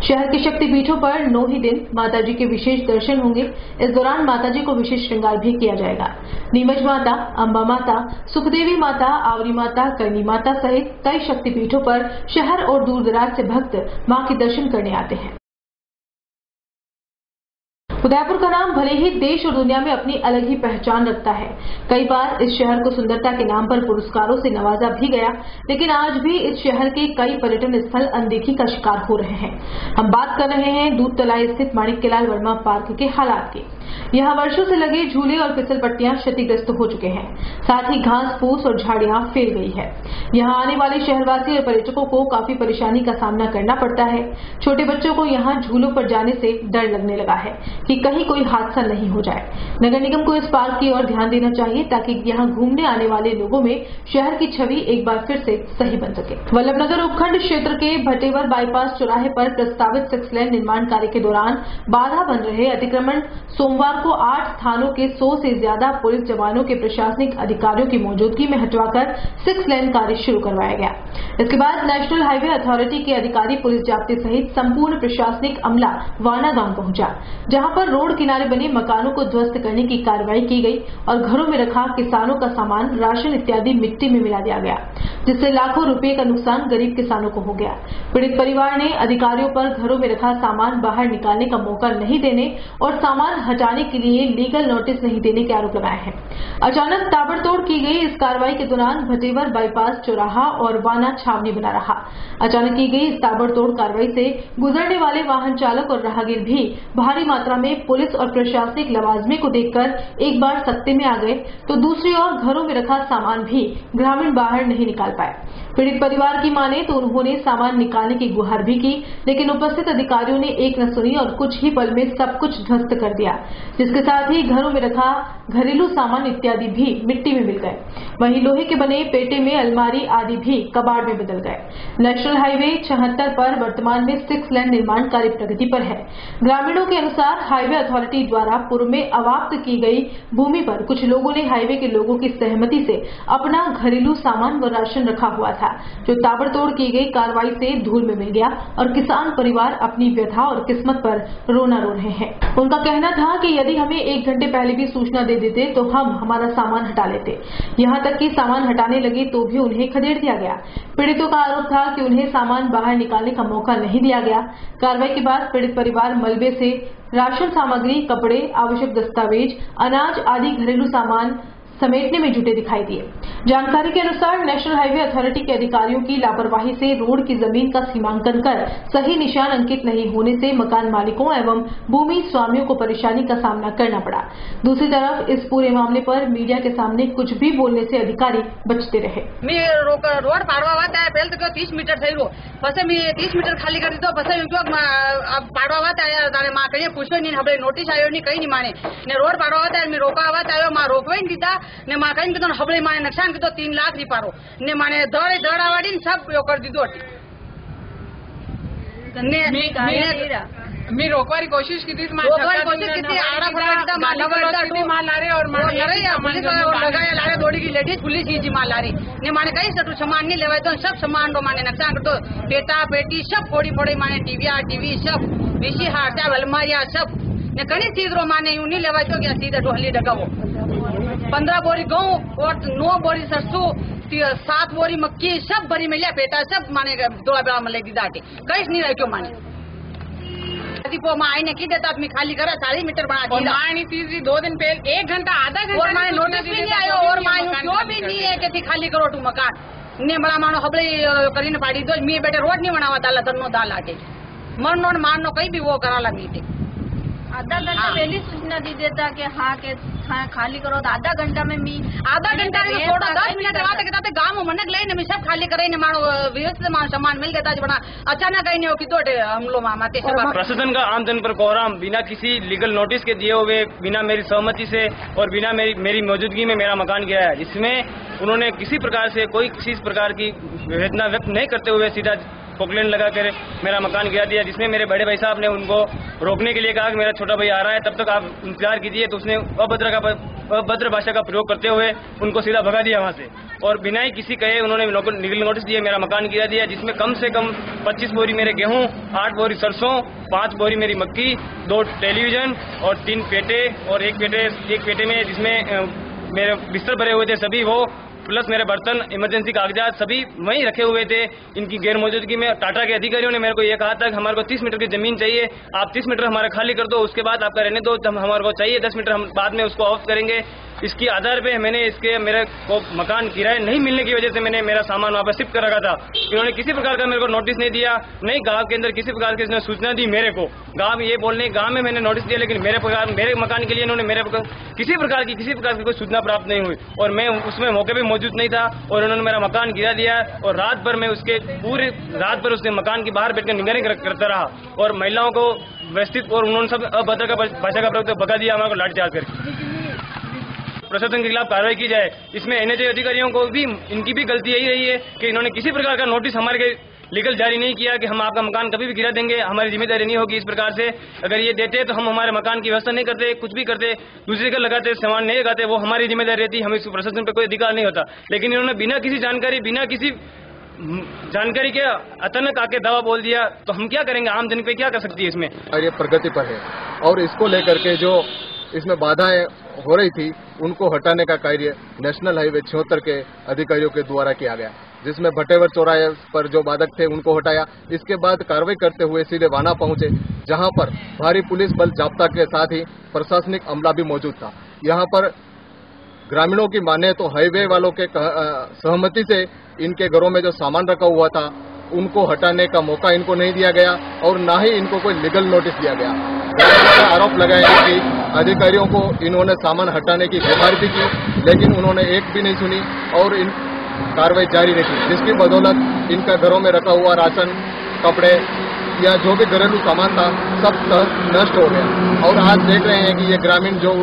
शहर के शक्तिपीठों पर 9 ही दिन माता जी के विशेष दर्शन होंगे। इस दौरान माता जी को विशेष श्रृंगार भी किया जाएगा। नीमच माता, अम्बा माता, सुखदेवी माता, आवरी माता, करणी माता सहित कई शक्तिपीठों पर शहर और दूर दराज से भक्त मां के दर्शन करने आते हैं। उदयपुर का नाम भले ही देश और दुनिया में अपनी अलग ही पहचान रखता है। कई बार इस शहर को सुंदरता के नाम पर पुरस्कारों से नवाजा भी गया, लेकिन आज भी इस शहर के कई पर्यटन स्थल अनदेखी का शिकार हो रहे हैं। हम बात कर रहे हैं दूध तलाई स्थित माणिक्यलाल वर्मा पार्क के हालात की। यहाँ वर्षों से लगे झूले और फिसल पट्टियां क्षतिग्रस्त हो चुके हैं, साथ ही घास फूस और झाड़ियां फैल गई है। यहाँ आने वाले शहरवासी और पर्यटकों को काफी परेशानी का सामना करना पड़ता है। छोटे बच्चों को यहाँ झूलों पर जाने से डर लगने लगा है कि कहीं कोई हादसा नहीं हो जाए। नगर निगम को इस पार्क की ओर ध्यान देना चाहिए ताकि यहाँ घूमने आने वाले लोगों में शहर की छवि एक बार फिर से सही बन सके। वल्लभनगर उपखंड क्षेत्र के भटेवर बाईपास चौराहे पर प्रस्तावित 6 लेन निर्माण कार्य के दौरान बाधा बन रहे अतिक्रमण सोमवार को 8 थानों के 100 से ज्यादा पुलिस जवानों के प्रशासनिक अधिकारियों की मौजूदगी में हटवाकर 6 लेन कार्य शुरू करवाया गया। इसके बाद नेशनल हाईवे अथॉरिटी के अधिकारी, पुलिस जाब्ते सहित संपूर्ण प्रशासनिक अमला वाना गांव पहुंचा, जहां पर रोड किनारे बने मकानों को ध्वस्त करने की कार्रवाई की गई और घरों में रखा किसानों का सामान, राशन इत्यादि मिट्टी में मिला दिया गया, जिससे लाखों रुपए का नुकसान गरीब किसानों को हो गया। पीड़ित परिवार ने अधिकारियों पर घरों में रखा सामान बाहर निकालने का मौका नहीं देने और सामान हटाने के लिए लीगल नोटिस नहीं देने के आरोप लगाए हैं। अचानक ताबड़तोड़ की गई इस कार्रवाई के दौरान भटेवर बाईपास चौराहा और वाना छावनी बना रहा। अचानक की गई इस ताबड़तोड़ कार्रवाई से गुजरने वाले वाहन चालक और राहगीर भी भारी मात्रा में पुलिस और प्रशासनिक लवाजमे को देखकर एक बार सख्ते में आ गए, तो दूसरी ओर घरों में रखा सामान भी ग्रामीण बाहर नहीं निकाल पाए। पीड़ित परिवार की माने तो उन्होंने सामान निकालने की गुहार भी की, लेकिन उपस्थित अधिकारियों ने एक न सुनी और कुछ ही पल में सब कुछ ध्वस्त कर दिया, जिसके साथ ही घरों में रखा घरेलू सामान इत्यादि भी मिट्टी में मिल गए। वहीं लोहे के बने पेटे में अलमारी आदि भी कबाड़ में बदल गए। नेशनल हाईवे 76 पर वर्तमान में 6 लेन निर्माण कार्य प्रगति पर है। ग्रामीणों के अनुसार हाईवे अथॉरिटी द्वारा पूर्व में अवाप्त की गई भूमि पर कुछ लोगों ने हाईवे के लोगों की सहमति से अपना घरेलू सामान व राशन रखा हुआ था, जो ताबड़तोड़ की गई कार्रवाई से धूल में मिल गया और किसान परिवार अपनी व्यथा और किस्मत पर रोना रो रहे हैं। उनका कहना था कि यदि हमें 1 घंटे पहले भी सूचना दे देते तो हम हमारा सामान हटा लेते। यहां तक कि सामान हटाने लगे तो भी उन्हें खदेड़ दिया गया। पीड़ितों का आरोप था कि उन्हें सामान बाहर निकालने का मौका नहीं दिया गया। कार्रवाई के बाद पीड़ित परिवार मलबे से राशन सामग्री, कपड़े, आवश्यक दस्तावेज, अनाज आदि घरेलू सामान समेटने में जुटे दिखाई दिए। जानकारी के अनुसार नेशनल हाईवे अथॉरिटी के अधिकारियों की लापरवाही से रोड की जमीन का सीमांकन कर सही निशान अंकित नहीं होने से मकान मालिकों एवं भूमि स्वामियों को परेशानी का सामना करना पड़ा। दूसरी तरफ इस पूरे मामले पर मीडिया के सामने कुछ भी बोलने से अधिकारी बचते रहे। मी रोड पाडवात आहे, पहिले तर 30 मीटर थई रो, पसे मी 30 मीटर खाली कर दीतो, पसे उजो पाडवात आहे, दाने माकडे पुछो नी, हबळे नोटीस आयो नी, काही नी माने ने रोड पाडवात आहे, मी रोकावात आयो, मा रोकवेन दीता ने मा कहीं कीधो हबळे माने नुकसान कीधो 3 लाख रिपारो ने माने दड़े दड़ावाड़ी ने सब कर दीधो। मैं रोकवारी कोशिश की थी, लारे दौड़ी की लेडीज पुलिस की जी माँ लारी ने माने कहीं सटू सामान नहीं लेवाई तो सब सामान रो माने नुकसान कर दो, बेटा बेटी सब फोड़ी फोड़ी माने टीवी सब बीसी हारता अलमारिया सब ने कहीं चीज रो माने यूं नहीं लेवाई तो क्या सीधा ढोली डगावो 15 बोरी गेहूं और 9 बोरी सरसों, 7 बोरी मक्की सब भरी मिलिया पेटा सब माने दो बेड़ा मिले दीदा के कहीं नहीं रह क्यों माने आई ने की देता आदमी खाली करा 40 मीटर बना दी तीसरी 2 दिन पहले 1 घंटा आधा घंटा माने नोटिस भी नहीं आयो और माने जो भी नहीं है कि खाली करो तू मकान ने बड़ा मानो हबले करीने पाड़ी दो मैं बेटे रोड नहीं बनावा दाला तन्नो दाल आटे मन नोट मारनो कहीं भी वो करा ला मीटे आधा घंटा पहले सूचना दी देता के हाँ के खाली करो तो आधा घंटा में मी आधा घंटा में थोड़ा 10 मिनट बात करता गांव मन लाइन में सब खाली करे मानो व्यवस्थित सामान मिल गया बड़ा अचानक कहीं नहीं हो कि हम लोग माते प्रशासन का आमजन पर कोहराम बिना किसी लीगल नोटिस के दिए हुए बिना मेरी सहमति से और बिना मेरी मौजूदगी में मेरा मकान गया है। इसमें उन्होंने किसी प्रकार से कोई किसी प्रकार की वेदना व्यक्त नहीं करते हुए सीधा पोकलेन लगा कर मेरा मकान गिरा दिया, जिसमें मेरे बड़े भाई साहब ने उनको रोकने के लिए कहा कि मेरा छोटा भाई आ रहा है तब तक आप इंतजार कीजिए, तो उसने अभद्र भाषा का प्रयोग करते हुए उनको सीधा भगा दिया वहां से और बिना ही किसी कहे उन्होंने लीगल नोटिस दिए मेरा मकान गिरा दिया, जिसमें कम से कम 25 बोरी मेरे गेहूं, 8 बोरी सरसों, 5 बोरी मेरी मक्की, 2 टेलीविजन और 3 पेटे और एक पेटे में जिसमें मेरे बिस्तर भरे हुए थे सभी वो प्लस मेरे बर्तन इमरजेंसी कागजात सभी वहीं रखे हुए थे। इनकी गैर मौजूदगी में टाटा के अधिकारियों ने मेरे को यह कहा था कि हमारे को 30 मीटर की जमीन चाहिए, आप 30 मीटर हमारा खाली कर दो उसके बाद आपका रहने दो, हम हमारे को चाहिए 10 मीटर हम बाद में उसको ऑफ करेंगे। इसके आधार पे मैंने इसके मेरे को मकान किराए नहीं मिलने की वजह से मैंने मेरा सामान वापस शिफ्ट कर रखा था। इन्होंने किसी प्रकार का मेरे को नोटिस नहीं दिया, नहीं गांव के अंदर किसी प्रकार की इसने सूचना दी मेरे को, गांव ये बोलने गांव में मैंने नोटिस दिया लेकिन मेरे मकान के लिए इन्होंने मेरे किसी प्रकार की कोई सूचना प्राप्त नहीं हुई और मैं उसमें मौके पर मौजूद नहीं था और उन्होंने मेरा मकान गिरा दिया और रात भर मैं उसके पूरे रात भर उसके मकान के बाहर बैठकर निगरानी करता रहा और महिलाओं को व्यवस्थित और उन्होंने सब अभद्र भाषा का प्रयोग भगा दिया हमारे को लाठीचार्ज करके। प्रशासन के खिलाफ कार्रवाई की जाए। इसमें एनएसयूआई अधिकारियों को भी इनकी भी गलती यही रही है कि इन्होंने किसी प्रकार का नोटिस हमारे लीगल जारी नहीं किया कि हम आपका मकान कभी भी गिरा देंगे, हमारी जिम्मेदारी नहीं होगी। इस प्रकार से अगर ये देते तो हम हमारे मकान की व्यवस्था नहीं करते, कुछ भी करते, दूसरे का लगाते, सामान नहीं लगाते, वो हमारी जिम्मेदारी रहती, हमें प्रशासन पर कोई अधिकार नहीं होता। लेकिन इन्होंने बिना किसी जानकारी के अचानक आके दावा बोल दिया तो हम क्या करेंगे, आम जन पे क्या कर सकती है इसमें। और ये प्रगति पर है और इसको लेकर के जो इसमें बाधाएं हो रही थी उनको हटाने का कार्य नेशनल हाईवे 76 के अधिकारियों के द्वारा किया गया, जिसमें भटेवर चौराहे पर जो बाधक थे उनको हटाया। इसके बाद कार्रवाई करते हुए सीधे वाना पहुंचे जहां पर भारी पुलिस बल जाब्ता के साथ ही प्रशासनिक अमला भी मौजूद था। यहां पर ग्रामीणों की माने तो हाईवे वालों के सहमति से इनके घरों में जो सामान रखा हुआ था उनको हटाने का मौका इनको नहीं दिया गया और ना ही इनको कोई लीगल नोटिस दिया गया। आरोप लगाया कि अधिकारियों को इन्होंने सामान हटाने की गुहार की लेकिन उन्होंने एक भी नहीं सुनी और इन कार्रवाई जारी रखी, जिसकी बदौलत इनका घरों में रखा हुआ राशन, कपड़े या जो भी घरेलू सामान था सब नष्ट हो गया। और आज देख रहे हैं कि ये ग्रामीण जो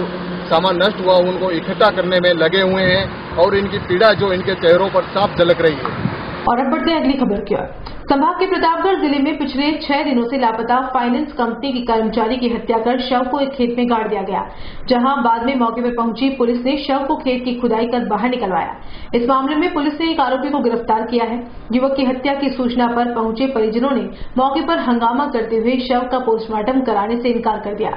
सामान नष्ट हुआ उनको इकट्ठा करने में लगे हुए हैं और इनकी पीड़ा जो इनके चेहरों पर साफ झलक रही है। और अब बढ़ते हैं अगली खबर की ओर। संभाग के प्रतापगढ़ जिले में पिछले 6 दिनों से लापता फाइनेंस कंपनी के कर्मचारी की हत्या कर शव को एक खेत में गाड़ दिया गया, जहां बाद में मौके पर पहुंची पुलिस ने शव को खेत की खुदाई कर बाहर निकलवाया। इस मामले में पुलिस ने एक आरोपी को गिरफ्तार किया है। युवक की हत्या की सूचना पर पहुंचे परिजनों ने मौके पर हंगामा करते हुए शव का पोस्टमार्टम कराने से इनकार कर दिया।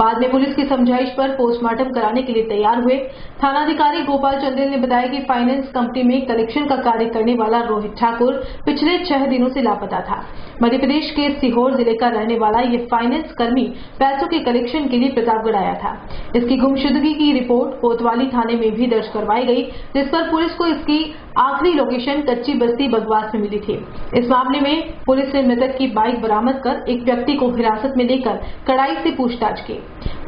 बाद में पुलिस की समझाइश पर पोस्टमार्टम कराने के लिए तैयार हुए। थानाधिकारी गोपाल चंदेल ने बताया कि फाइनेंस कंपनी में कलेक्शन का कार्य करने वाला रोहित ठाकुर पिछले 6 दिनों लापता था। मध्य प्रदेश के सीहोर जिले का रहने वाला यह फाइनेंस कर्मी पैसों के कलेक्शन के लिए प्रतापगढ़ आया था। इसकी गुमशुदगी की रिपोर्ट कोतवाली थाने में भी दर्ज करवाई गई, जिस पर पुलिस को इसकी आखिरी लोकेशन कच्ची बस्ती बगवास में मिली थी। इस मामले में पुलिस ने मृतक की बाइक बरामद कर एक व्यक्ति को हिरासत में लेकर कड़ाई से पूछताछ की।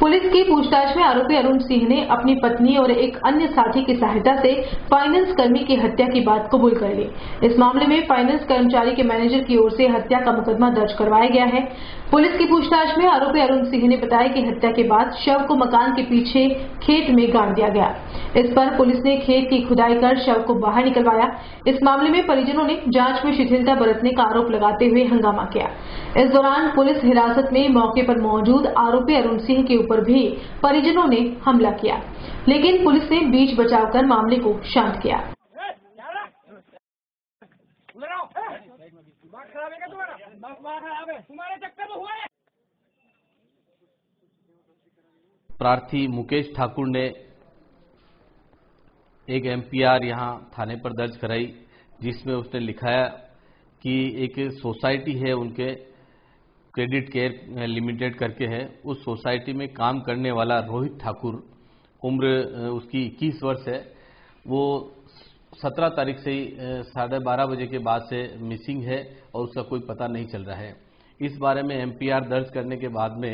पुलिस की पूछताछ में आरोपी अरुण सिंह ने अपनी पत्नी और एक अन्य साथी की सहायता से फाइनेंस कर्मी की हत्या की बात कबूल कर ली। इस मामले में फाइनेंस कर्मचारी के मैनेजर की ओर से हत्या का मुकदमा दर्ज करवाया गया है। पुलिस की पूछताछ में आरोपी अरुण सिंह ने बताया कि हत्या के बाद शव को मकान के पीछे खेत में गाड़ दिया गया। इस पर पुलिस ने खेत की खुदाई कर शव को बाहर निकलवाया। इस मामले में परिजनों ने जांच में शिथिलता बरतने का आरोप लगाते हुए हंगामा किया। इस दौरान पुलिस हिरासत में मौके पर मौजूद आरोपी अरुण सिंह के ऊपर भी परिजनों ने हमला किया, लेकिन पुलिस ने बीच बचाव कर मामले को शांत किया। प्रार्थी मुकेश ठाकुर ने एक एमपीआर यहां थाने पर दर्ज कराई, जिसमें उसने लिखाया कि एक सोसाइटी है उनके क्रेडिट केयर लिमिटेड करके है, उस सोसाइटी में काम करने वाला रोहित ठाकुर उम्र उसकी 21 वर्ष है, वो 17 तारीख से ही 12:30 बजे के बाद से मिसिंग है और उसका कोई पता नहीं चल रहा है। इस बारे में एमपीआर दर्ज करने के बाद में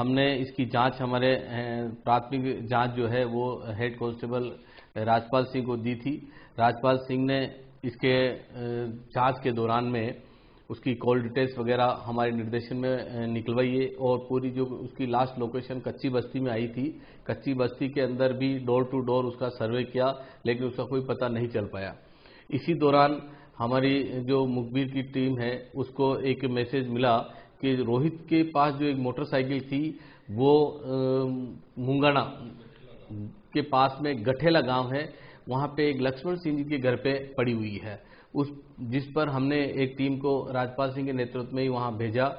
हमने इसकी जांच, हमारे प्राथमिक जांच जो है वो हेड कांस्टेबल राजपाल सिंह को दी थी। राजपाल सिंह ने इसके जांच के दौरान में उसकी कॉल डिटेल्स वगैरह हमारे निर्देशन में निकलवाइए, और पूरी जो उसकी लास्ट लोकेशन कच्ची बस्ती में आई थी, कच्ची बस्ती के अंदर भी डोर टू डोर उसका सर्वे किया, लेकिन उसका कोई पता नहीं चल पाया। इसी दौरान हमारी जो मुखबिर की टीम है उसको एक मैसेज मिला कि रोहित के पास जो एक मोटरसाइकिल थी वो मुंगाना के पास में गठेला गांव है, वहां पे एक लक्ष्मण सिंह जी के घर पे पड़ी हुई है, उस जिस पर हमने एक टीम को राजपाल सिंह के नेतृत्व में ही वहां भेजा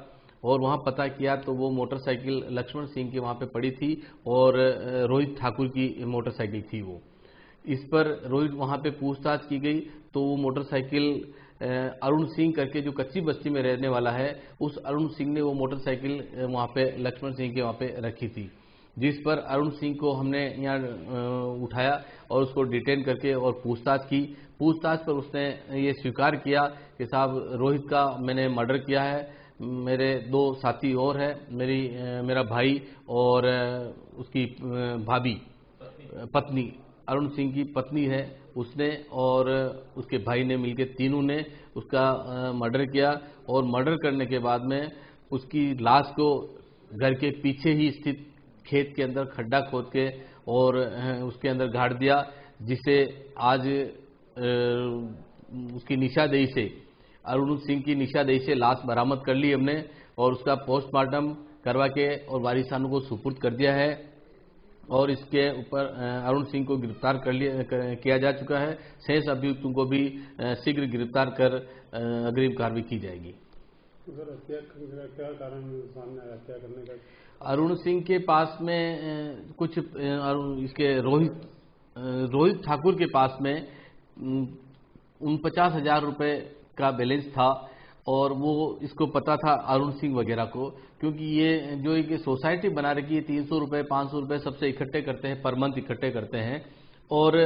और वहां पता किया तो वो मोटरसाइकिल लक्ष्मण सिंह की वहां पे पड़ी थी और रोहित ठाकुर की मोटरसाइकिल थी वो। इस पर रोहित वहां पे पूछताछ की गई तो वो मोटरसाइकिल अरुण सिंह करके जो कच्ची बस्ती में रहने वाला है उस अरुण सिंह ने वो मोटरसाइकिल वहां पे लक्ष्मण सिंह के वहां पे रखी थी, जिस पर अरुण सिंह को हमने यहाँ उठाया और उसको डिटेन करके और पूछताछ की। पूछताछ पर उसने ये स्वीकार किया कि साहब रोहित का मैंने मर्डर किया है, मेरे दो साथी और हैं, मेरा भाई और उसकी भाभी पत्नी, अरुण सिंह की पत्नी है, उसने और उसके भाई ने मिलकर तीनों ने उसका मर्डर किया और मर्डर करने के बाद में उसकी लाश को घर के पीछे ही स्थित खेत के अंदर खड्डा खोद के और उसके अंदर गाड़ दिया, जिसे आज उसकी निशानदेही से, अरुण सिंह की निशानदेही से लाश बरामद कर ली हमने और उसका पोस्टमार्टम करवा के और वारिसानों को सुपुर्द कर दिया है और इसके ऊपर अरुण सिंह को गिरफ्तार किया जा चुका है। शेष अभियुक्तों को भी शीघ्र गिरफ्तार कर अग्रिम कार्रवाई की जाएगी। अरुण सिंह के पास में कुछ इसके रोहित ठाकुर के पास में 49,000 रुपये का बैलेंस था और वो इसको पता था अरुण सिंह वगैरह को, क्योंकि ये जो एक सोसाइटी बना रखी है 300 रुपये 500 रुपये सबसे इकट्ठे करते हैं, पर मंथ इकट्ठे करते हैं और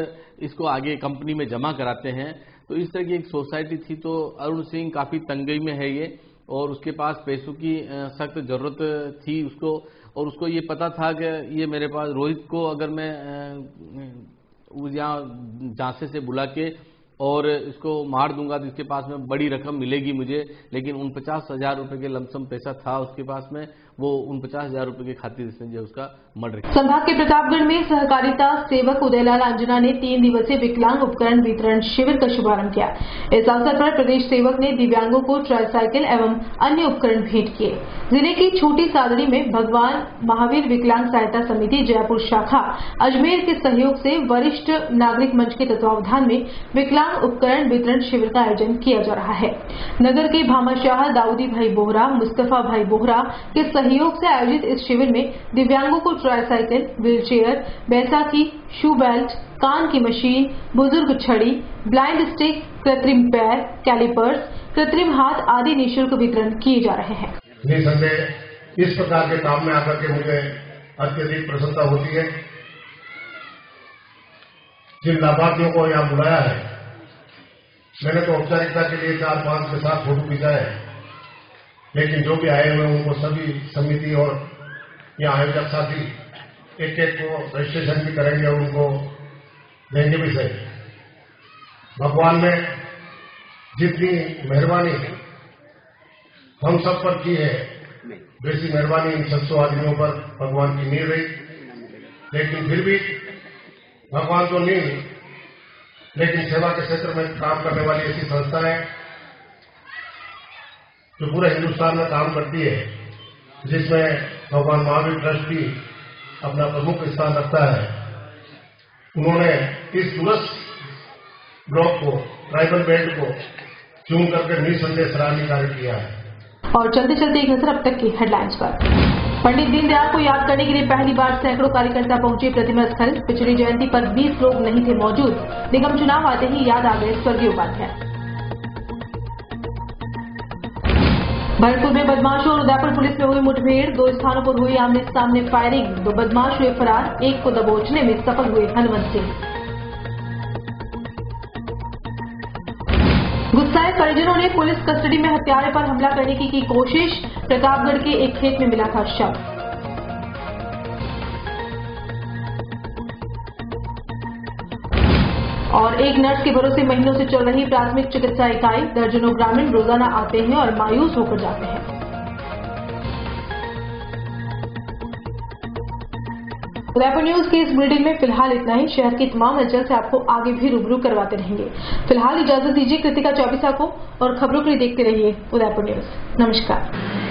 इसको आगे कंपनी में जमा कराते हैं। तो इस तरह की एक सोसाइटी थी, तो अरुण सिंह काफी तंगी में है ये और उसके पास पैसों की सख्त जरूरत थी उसको, और उसको ये पता था कि ये मेरे पास रोहित को अगर मैं यहाँ झांसे से बुला के और इसको मार दूंगा तो इसके पास में बड़ी रकम मिलेगी मुझे, लेकिन 49,000 रुपए के लमसम पैसा था उसके पास में, वो 49,000 रुपए की खातिर इसने जो उसका मर्डर किया। संभाग के प्रतापगढ़ में सहकारिता सेवक उदयलाल अंजना ने 3 दिवसीय विकलांग उपकरण वितरण शिविर का शुभारंभ किया। इस अवसर पर प्रदेश सेवक ने दिव्यांगों को ट्राईसाइकिल एवं अन्य उपकरण भेंट किए। जिले की छोटी सादड़ी में भगवान महावीर विकलांग सहायता समिति जयपुर शाखा अजमेर के सहयोग से वरिष्ठ नागरिक मंच के तत्वावधान में विकलांग उपकरण वितरण शिविर का आयोजन किया जा रहा है। नगर के भामाशाह दाऊदी भाई बोहरा, मुस्तफा भाई बोहरा के सहयोग से आयोजित इस शिविर में दिव्यांगों को ट्राईसाइकिल, व्हीलचेयर, बैसाखी, शू बेल्ट, कान की मशीन, बुजुर्ग छड़ी, ब्लाइंड स्टिक, कृत्रिम पैर, कैलिपर्स, कृत्रिम हाथ आदि निःशुल्क वितरण किए जा रहे हैं। इस प्रकार के काम में आकर के मुझे अत्यधिक प्रसन्नता होती है। जिन लाभार्थियों को यहाँ बुलाया है, मैंने तो औपचारिकता के लिए 4-5 के साथ फोटो खिंचाए, लेकिन जो भी आए हुए उनको सभी समिति और या आयोजक साथी एक-एक को रजिस्ट्रेशन भी करेंगे और उनको देंगे भी सही। भगवान ने जितनी मेहरबानी हम सब पर की है, वैसी मेहरबानी इन 700 आदमियों पर भगवान की नींव रही, लेकिन फिर भी भगवान तो नींव, लेकिन सेवा के क्षेत्र में काम करने वाली ऐसी संस्था है जो पूरे हिंदुस्तान में काम करती है, जिसमें भगवान महावीर ट्रस्ट भी अपना प्रमुख स्थान रखता है। उन्होंने इस दूरस्थ ब्लॉक को, ट्राइबल बेल्ट को चुन करके निसंदेह सराहनीय कार्य किया है। और चलते चलते एक नजर अब तक की हेडलाइंस पर। पंडित दीनदयाल को याद करने के लिए पहली बार सैकड़ों कार्यकर्ता पहुंचे प्रतिमा स्थल। पिछली जयंती पर 20 लोग नहीं थे मौजूद। निगम चुनाव आते ही याद आ गए स्वर्गीय उपाध्याय। भरतपुर में बदमाशों और उदयपुर पुलिस में हुई मुठभेड़। 2 स्थानों पर हुई आमने सामने फायरिंग। 2 बदमाश हुए फरार, एक को दबोचने में सफल हुए हनुमंत सिंह। गुस्साए परिजनों ने पुलिस कस्टडी में हत्यारे पर हमला करने की कोशिश। प्रतापगढ़ के एक खेत में मिला था शव। एक नर्स के भरोसे महीनों से चल रही प्राथमिक चिकित्सा इकाई, दर्जनों ग्रामीण रोजाना आते हैं और मायूस होकर जाते हैं। उदयपुर न्यूज की इस बुलेटिन में फिलहाल इतना ही। शहर की तमाम हलचल से आपको आगे भी रूबरू करवाते रहेंगे। फिलहाल इजाजत दीजिए कृतिका चौबीसा को और खबरों के लिए देखते रहिए उदयपुर न्यूज। नमस्कार।